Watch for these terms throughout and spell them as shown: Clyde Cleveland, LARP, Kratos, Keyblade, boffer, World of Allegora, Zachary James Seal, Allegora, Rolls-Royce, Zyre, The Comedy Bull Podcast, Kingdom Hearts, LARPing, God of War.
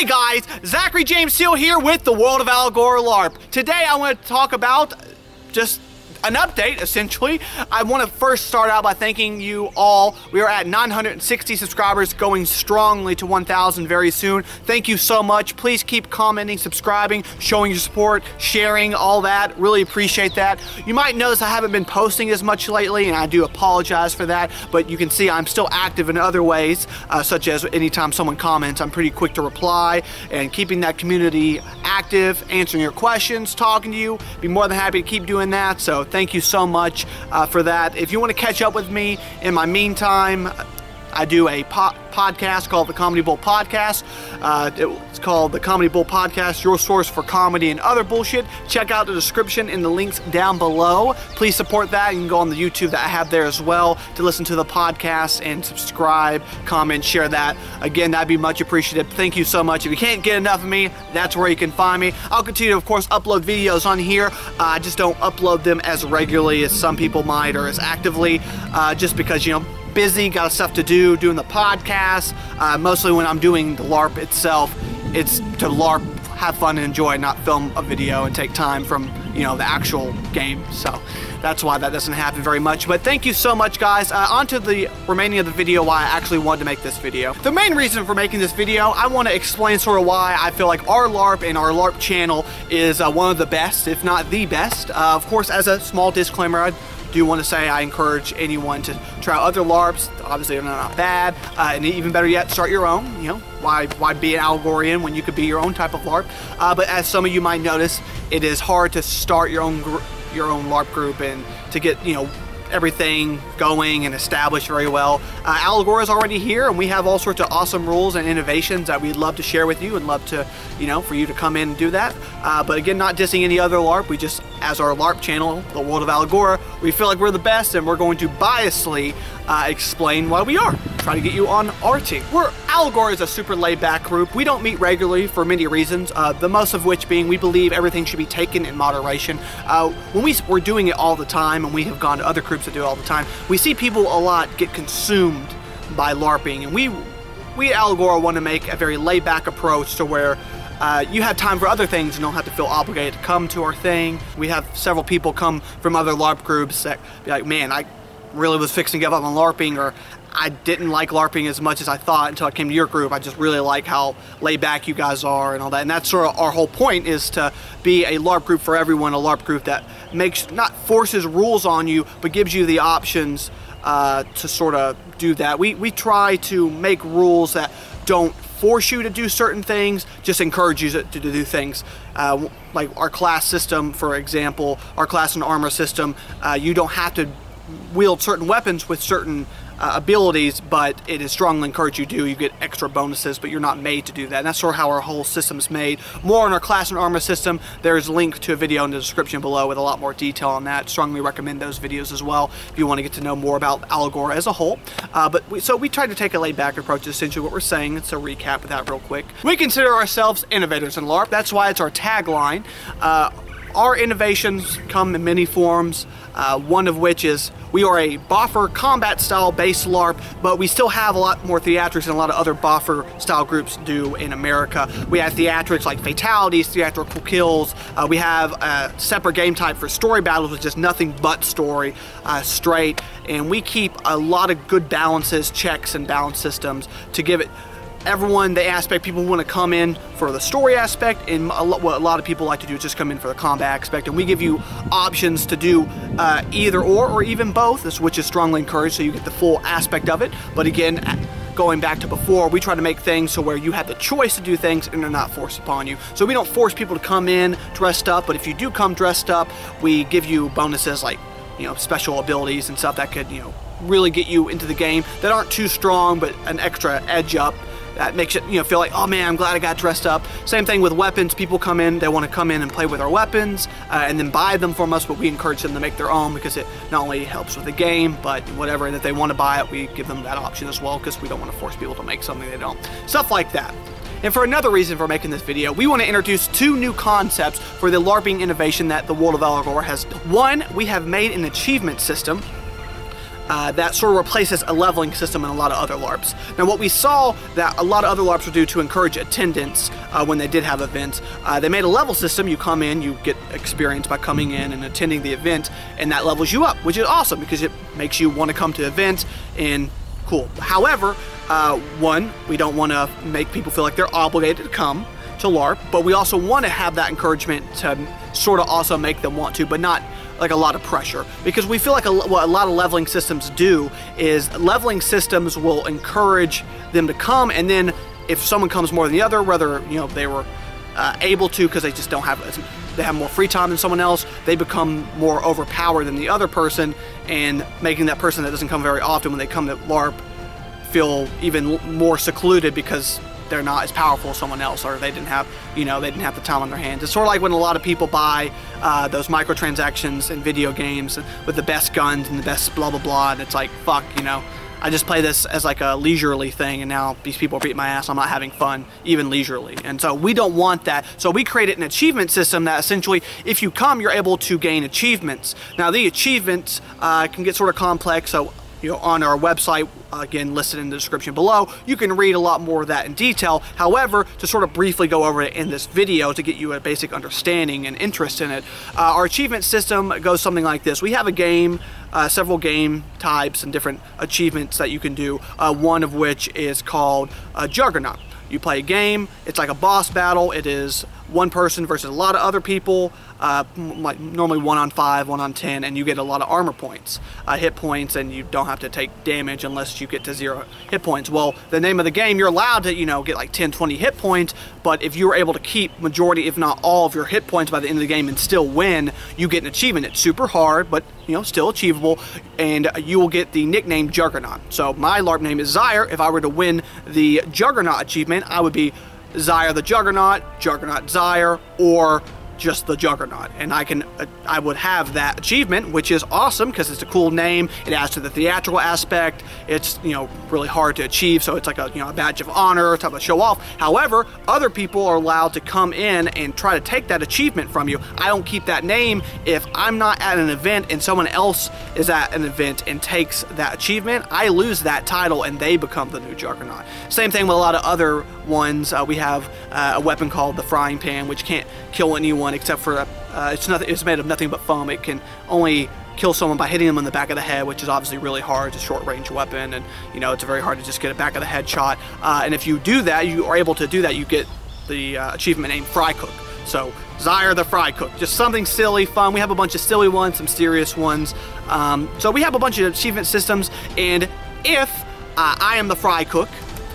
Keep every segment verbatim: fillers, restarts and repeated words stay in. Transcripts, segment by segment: Hey guys, Zachary James Seal here with the World of Allegora LARP. Today I want to talk about just an update, essentially. I want to first start out by thanking you all. We are at nine hundred sixty subscribers, going strongly to one thousand very soon. Thank you so much. Please keep commenting, subscribing, showing your support, sharing, all that. Really appreciate that. You might notice I haven't been posting as much lately, and I do apologize for that, but you can see I'm still active in other ways, uh, such as anytime someone comments, I'm pretty quick to reply, and keeping that community active, answering your questions, talking to you. Be more than happy to keep doing that, so thank you so much uh, for that. If you want to catch up with me in my meantime, I do a po podcast called The Comedy Bull Podcast. Uh, it's called The Comedy Bull Podcast, your source for comedy and other bullshit. Check out the description and the links down below. Please support that. You can go on the YouTube that I have there as well to listen to the podcast and subscribe, comment, share that. Again, that'd be much appreciated. Thank you so much. If you can't get enough of me, that's where you can find me. I'll continue to, of course, upload videos on here. Uh, I just don't upload them as regularly as some people might or as actively, uh, just because, you know, busy, got stuff to do, doing the podcast. Uh, mostly when I'm doing the LARP itself, it's to LARP, have fun and enjoy, not film a video and take time from, you know, the actual game. So that's why that doesn't happen very much. But thank you so much, guys. Uh, on to the remaining of the video, why I actually wanted to make this video. The main reason for making this video, I want to explain sort of why I feel like our LARP and our LARP channel is uh, one of the best, if not the best. Uh, of course, as a small disclaimer, I'd I do want to say I encourage anyone to try out other LARPs. Obviously, they're not bad, uh, and even better yet, start your own. You know, why why be an Allegorian when you could be your own type of LARP? Uh, but as some of you might notice, it is hard to start your own your own LARP group and to get, you know, everything going and established very well. Uh, Allegora is already here, and we have all sorts of awesome rules and innovations that we'd love to share with you and love to, you know, for you to come in and do that. Uh, but again, not dissing any other LARP. We just, as our LARP channel, the World of Allegora, we feel like we're the best, and we're going to biasly uh, explain why we are. Try to get you on our team. We're Allegora is a super laid-back group. We don't meet regularly for many reasons, uh, the most of which being we believe everything should be taken in moderation. Uh, when we, we're doing it all the time, and we have gone to other groups that do it all the time, we see people a lot get consumed by LARPing, and we, we at Allegora want to make a very laid-back approach to where Uh, you have time for other things and don't have to feel obligated to come to our thing. We have several people come from other LARP groups that be like, man, I really was fixing to give up on LARPing, or I didn't like LARPing as much as I thought until I came to your group. I just really like how laid back you guys are and all that. And that's sort of our whole point, is to be a LARP group for everyone, a LARP group that makes, not forces rules on you, but gives you the options uh, to sort of do that. We, we try to make rules that don't force you to do certain things, just encourage you to, to do things. Uh, like our class system, for example, our class and armor system, uh, you don't have to wield certain weapons with certain uh, abilities, but it is strongly encouraged you do. You get extra bonuses, but you're not made to do that. And that's sort of how our whole system's made. More on our class and armor system, there's a link to a video in the description below with a lot more detail on that. Strongly recommend those videos as well if you want to get to know more about Allegora as a whole. Uh, but we, so we tried to take a laid-back approach, is essentially what we're saying. Let's recap of that real quick. We consider ourselves innovators in LARP. That's why it's our tagline. Uh, Our innovations come in many forms, uh, one of which is we are a boffer combat style based LARP, but we still have a lot more theatrics than a lot of other boffer style groups do in America. We have theatrics like fatalities, theatrical kills. Uh, we have a separate game type for story battles, which is nothing but story uh, straight. And we keep a lot of good balances, checks and balance systems to give it everyone the aspect. People want to come in for the story aspect, and a lot, what a lot of people like to do is just come in for the combat aspect, and we give you options to do uh, either or or even both, which is strongly encouraged, so you get the full aspect of it. But again, going back to before, we try to make things so where you have the choice to do things and they're not forced upon you. So we don't force people to come in dressed up, but if you do come dressed up, we give you bonuses like, you know, special abilities and stuff that could, you know, really get you into the game that aren't too strong, but an extra edge up that makes it, you know, feel like, oh man, I'm glad I got dressed up. Same thing with weapons. People come in, they want to come in and play with our weapons uh, and then buy them from us, but we encourage them to make their own, because it not only helps with the game, but whatever, and if they want to buy it, we give them that option as well, because we don't want to force people to make something they don't. Stuff like that. And for another reason for making this video, we want to introduce two new concepts for the LARPing innovation that the World of Allegora has done. One, we have made an achievement system. uh, that sort of replaces a leveling system in a lot of other LARPs. Now, what we saw that a lot of other LARPs would do to encourage attendance uh, when they did have events, uh, they made a level system. You come in, you get experience by coming in and attending the event, and that levels you up, which is awesome because it makes you want to come to events and cool. However, uh, one, we don't want to make people feel like they're obligated to come to LARP, but we also want to have that encouragement to sort of also make them want to, but not like a lot of pressure, because we feel like a, what a lot of leveling systems do is leveling systems will encourage them to come, and then if someone comes more than the other, whether you know they were uh, able to because they just don't have, they have more free time than someone else, they become more overpowered than the other person, and making that person that doesn't come very often when they come to LARP feel even more secluded because they're not as powerful as someone else, or they didn't have, you know, they didn't have the time on their hands. It's sort of like when a lot of people buy uh, those microtransactions in video games with the best guns and the best blah, blah, blah, and it's like, fuck, you know, I just play this as like a leisurely thing, and now these people are beating my ass, I'm not having fun, even leisurely. And so we don't want that. So we created an achievement system that essentially, if you come, you're able to gain achievements. Now the achievements uh, can get sort of complex, so you know, on our website, again, listed in the description below, you can read a lot more of that in detail. However, to sort of briefly go over it in this video to get you a basic understanding and interest in it, uh, our achievement system goes something like this. We have a game, uh, several game types and different achievements that you can do, uh, one of which is called uh, Juggernaut. You play a game, it's like a boss battle, it is one person versus a lot of other people, uh, like normally one on five, one on ten, and you get a lot of armor points, uh, hit points, and you don't have to take damage unless you get to zero hit points. Well, the name of the game, you're allowed to, you know, get like ten, twenty hit points, but if you were able to keep majority, if not all of your hit points by the end of the game and still win, you get an achievement. It's super hard, but, you know, still achievable, and you will get the nickname Juggernaut. So my LARP name is Zyre. If I were to win the Juggernaut achievement, I would be Zyre the Juggernaut, Juggernaut Zyre, or just the Juggernaut, and I can, uh, I would have that achievement, which is awesome because it's a cool name. It adds to the theatrical aspect. It's, you know, really hard to achieve, so it's like a, you know, a badge of honor, type of show off. However, other people are allowed to come in and try to take that achievement from you. I don't keep that name if I'm not at an event and someone else is at an event and takes that achievement. I lose that title and they become the new Juggernaut. Same thing with a lot of other ones. Uh, we have uh, a weapon called the Frying Pan, which can't kill anyone except for, uh, it's nothing, it's made of nothing but foam. It can only kill someone by hitting them in the back of the head, which is obviously really hard. It's a short-range weapon, and, you know, it's very hard to just get a back of the head shot. Uh, and if you do that, you are able to do that, you get the uh, achievement named Fry Cook. So, Zyre the Fry Cook. Just something silly, fun. We have a bunch of silly ones, some serious ones. Um, so we have a bunch of achievement systems, and if uh, I am the Fry Cook,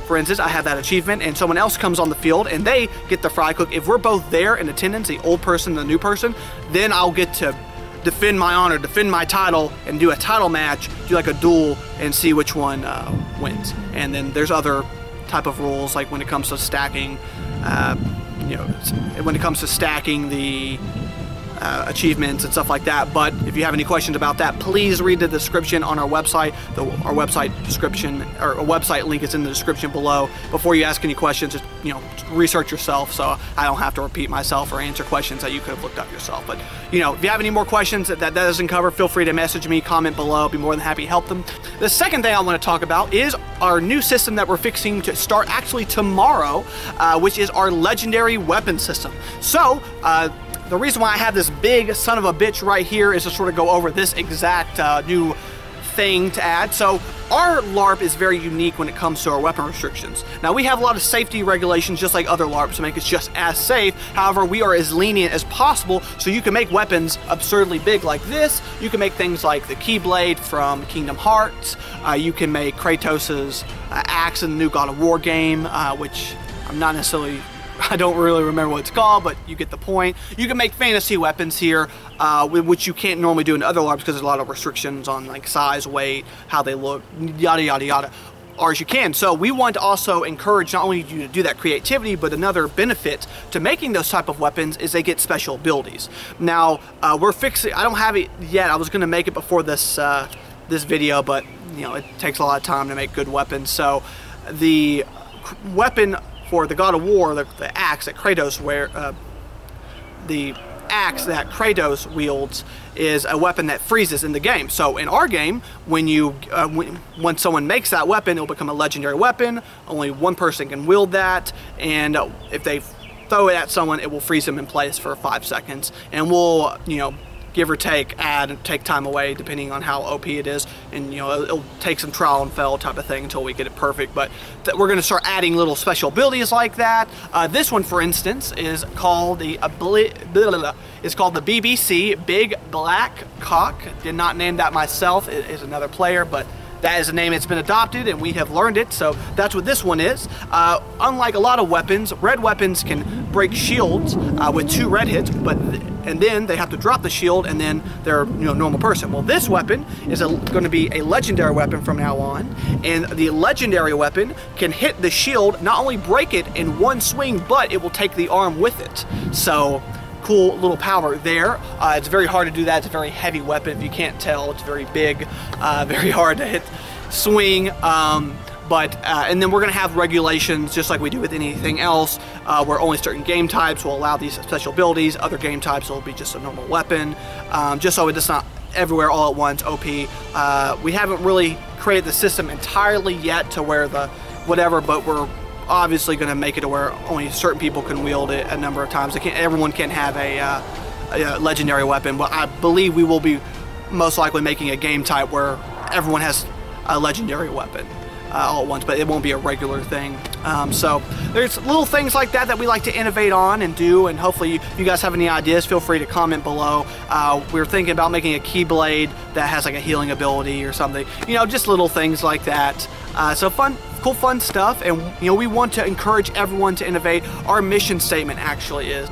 for instance, I have that achievement, and someone else comes on the field and they get the Fry Cook. If we're both there in attendance, the old person and the new person, then I'll get to defend my honor, defend my title, and do a title match, do like a duel, and see which one uh, wins. And then there's other type of rules, like when it comes to stacking, uh, you know, when it comes to stacking the Uh, achievements and stuff like that. But if you have any questions about that, please read the description on our website. The, our website description, or our website link is in the description below. Before you ask any questions, just, you know, research yourself, so I don't have to repeat myself or answer questions that you could have looked up yourself. But, you know, if you have any more questions that that, that doesn't cover, feel free to message me, comment below. I'll be more than happy to help them. The second thing I want to talk about is our new system that we're fixing to start actually tomorrow, uh, which is our legendary weapon system. So, uh, the reason why I have this big son of a bitch right here is to sort of go over this exact uh, new thing to add. So our LARP is very unique when it comes to our weapon restrictions. Now we have a lot of safety regulations just like other LARPs to make it just as safe. However, we are as lenient as possible, so you can make weapons absurdly big like this. You can make things like the Keyblade from Kingdom Hearts. Uh, you can make Kratos' uh, axe in the new God of War game, uh, which I'm not necessarily... I don't really remember what it's called, but you get the point. You can make fantasy weapons here, uh, which you can't normally do in other LARPs because there's a lot of restrictions on like size, weight, how they look, yada, yada, yada. Ours you can. So we want to also encourage not only you to do that creativity, but another benefit to making those type of weapons is they get special abilities. Now, uh, we're fixing, I don't have it yet. I was going to make it before this, uh, this video, but, you know, it takes a lot of time to make good weapons. So the weapon for the God of War, the, the axe that Kratos wear, uh, the axe that Kratos wields is a weapon that freezes in the game. So in our game, when you uh, when, when someone makes that weapon, it'll become a legendary weapon. Only one person can wield that, and if they throw it at someone, it will freeze them in place for five seconds, and we'll, you know, give or take, add, take time away depending on how O P it is, and you know, it'll take some trial and fail type of thing until we get it perfect. But th we're gonna start adding little special abilities like that. Uh, this one, for instance, is called the abli blah, blah, blah. It's called the B B C Big Black Cock. Did not name that myself. It is another player, but that is a name that's been adopted, and we have learned it, so that's what this one is. Uh, unlike a lot of weapons, red weapons can break shields uh, with two red hits, but th and then they have to drop the shield, and then they're, you know, normal person. Well, this weapon is going to be a legendary weapon from now on, and the legendary weapon can hit the shield, not only break it in one swing, but it will take the arm with it. So, cool little power there. Uh, it's very hard to do that. It's a very heavy weapon. If you can't tell, it's very big, uh, very hard to hit, swing. Um, but uh, and then we're going to have regulations, just like we do with anything else, uh, where only certain game types will allow these special abilities. Other game types will be just a normal weapon, um, just so it's not everywhere all at once. O P. Uh, we haven't really created the system entirely yet to where the whatever, but we're obviously going to make it to where only certain people can wield it a number of times. They can't, everyone can have a, uh, a legendary weapon, but I believe we will be most likely making a game type where everyone has a legendary weapon uh, all at once, but it won't be a regular thing. Um, so there's little things like that that we like to innovate on and do, and hopefully if you guys have any ideas, feel free to comment below. Uh, we're thinking about making a Keyblade that has like a healing ability or something, you know, just little things like that. Uh, so fun, cool, fun stuff, and you know, we want to encourage everyone to innovate. Our mission statement actually is,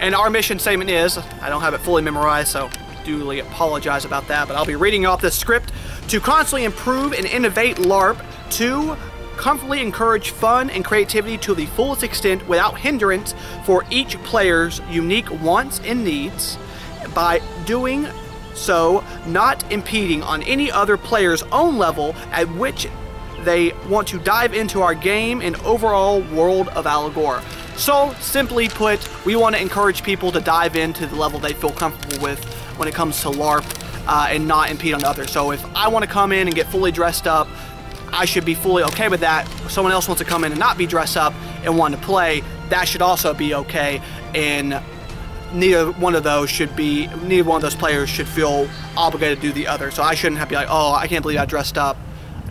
and our mission statement is, I don't have it fully memorized, so duly apologize about that, but I'll be reading off this script: to constantly improve and innovate LARP, to comfortably encourage fun and creativity to the fullest extent without hindrance for each player's unique wants and needs, by doing so not impeding on any other player's own level at which they want to dive into our game and overall World of Allegora. So simply put, we want to encourage people to dive into the level they feel comfortable with when it comes to LARP, uh, and not impede on others. So if I want to come in and get fully dressed up, I should be fully okay with that. If someone else wants to come in and not be dressed up and want to play, that should also be okay. And neither one of those should be, neither one of those players should feel obligated to do the other. So I shouldn't have to be like, oh, I can't believe I dressed up,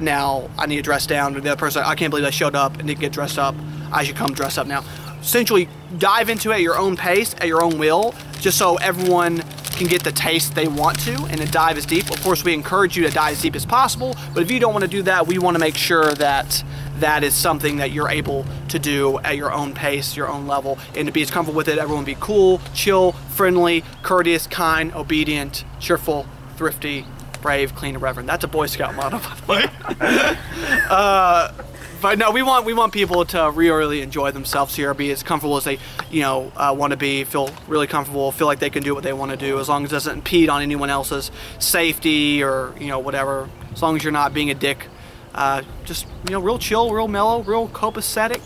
now I need to dress down. Or the other person, I can't believe I showed up and didn't get dressed up, I should come dress up now. Essentially, dive into it at your own pace, at your own will, just so everyone can get the taste they want to and to dive as deep. Of course, we encourage you to dive as deep as possible, but if you don't want to do that, we want to make sure that that is something that you're able to do at your own pace, your own level, and to be as comfortable with it. Everyone be cool, chill, friendly, courteous, kind, obedient, cheerful, thrifty, brave, clean, and reverend. That's a Boy Scout motto, by the way. uh, but no, we want we want people to really enjoy themselves here, be as comfortable as they, you know, uh, want to be, feel really comfortable, feel like they can do what they want to do, as long as it doesn't impede on anyone else's safety or, you know, whatever. As long as you're not being a dick, uh, just, you know, real chill, real mellow, real copacetic.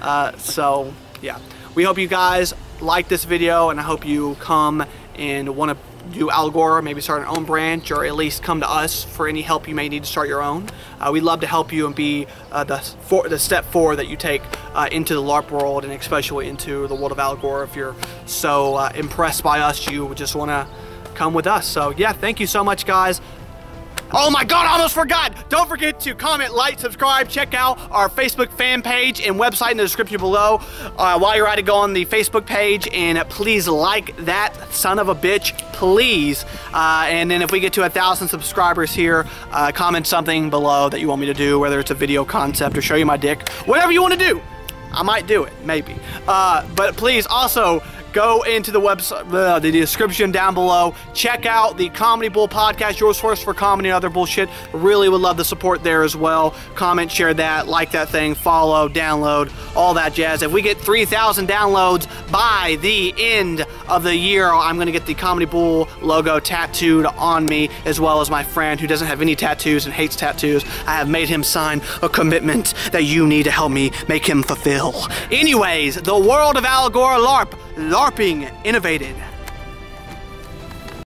Uh, so yeah, we hope you guys like this video, and I hope you come and want to do Allegora, maybe start an own branch, or at least come to us for any help you may need to start your own. Uh, we'd love to help you and be uh, the, for, the step forward that you take uh, into the LARP world, and especially into the World of Allegora. If you're so uh, impressed by us, you just want to come with us. So yeah, thank you so much, guys. Oh my God, I almost forgot! Don't forget to comment, like, subscribe, check out our Facebook fan page and website in the description below. Uh, while you're at it, go on the Facebook page and please like that son of a bitch, please. Uh, and then if we get to a thousand subscribers here, uh, comment something below that you want me to do, whether it's a video concept or show you my dick, whatever you want to do. I might do it, maybe. Uh, but please also go into the website, uh, the description down below. Check out the Comedy Bull Podcast, your source for comedy and other bullshit. Really would love the support there as well. Comment, share that, like that thing, follow, download, all that jazz. If we get three thousand downloads by the end of the year, I'm going to get the Comedy Bull logo tattooed on me, as well as my friend who doesn't have any tattoos and hates tattoos. I have made him sign a commitment that you need to help me make him fulfill. Anyways, the World of Allegora LARP. LARPing innovated.